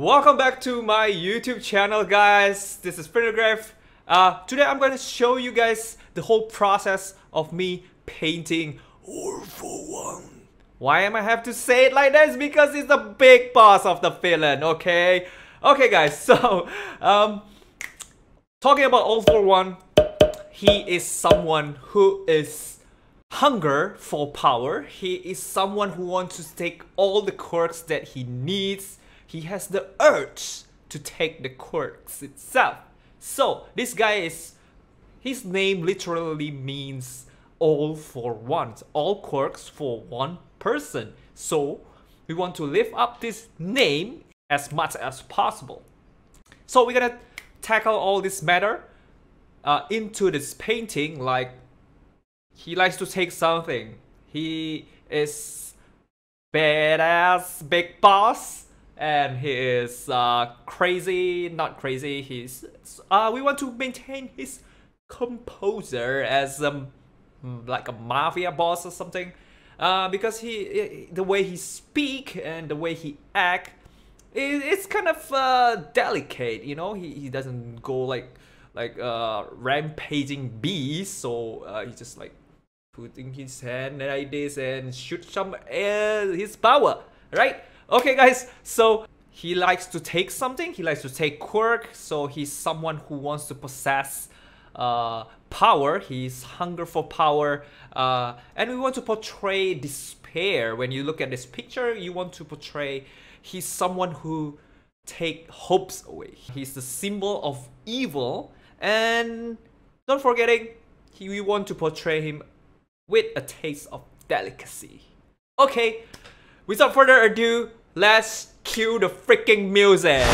Welcome back to my YouTube channel, guys. This is Vinrylgrave. Today I'm going to show you guys the whole process of me painting All for One. Why am I have to say it like that? It's because it's the big boss of the villain, okay? Okay, guys, so talking about All for One, he is someone who is hunger for power. He is someone who wants to take all the quirks that he needs. He has the urge to take the quirks itself. So this guy is, his name literally means all for one, all quirks for one person. So we want to lift up this name as much as possible. So we're gonna tackle all this matter into this painting. Like, he likes to take something. He is badass big boss. And he is crazy, not crazy, he's... we want to maintain his composure as like a mafia boss or something. Because he, the way he speak and the way he act, it's kind of delicate, you know? He doesn't go like rampaging beast, so he just like putting his hand like this and shoot some his power, right? Okay, guys, so he likes to take something, he likes to take quirk, so he's someone who wants to possess power, he's hunger for power, and we want to portray despair. When you look at this picture, you want to portray he's someone who take hopes away. He's the symbol of evil, and don't forgetting, we want to portray him with a taste of delicacy. Okay, without further ado, let's cue the freaking music!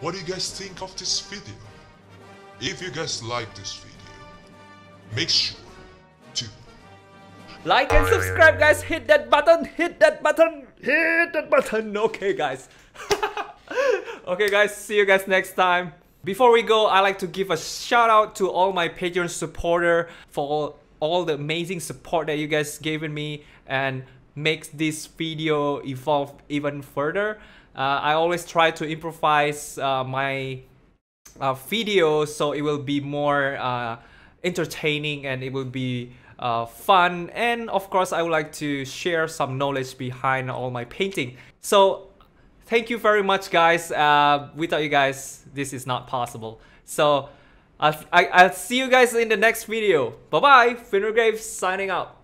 What do you guys think of this video? If you guys like this video, make sure to like and subscribe, guys. Hit that button, hit that button, hit that button. Okay, guys. Okay, guys, see you guys next time. Before we go, I like to give a shout out to all my Patreon supporters for all the amazing support that you guys given me and makes this video evolve even further. I always try to improvise my video so it will be more entertaining and it will be fun, and of course I would like to share some knowledge behind all my painting. So thank you very much, guys. Without you guys, this is not possible. So I'll see you guys in the next video. Bye bye. Vinrylgrave signing out.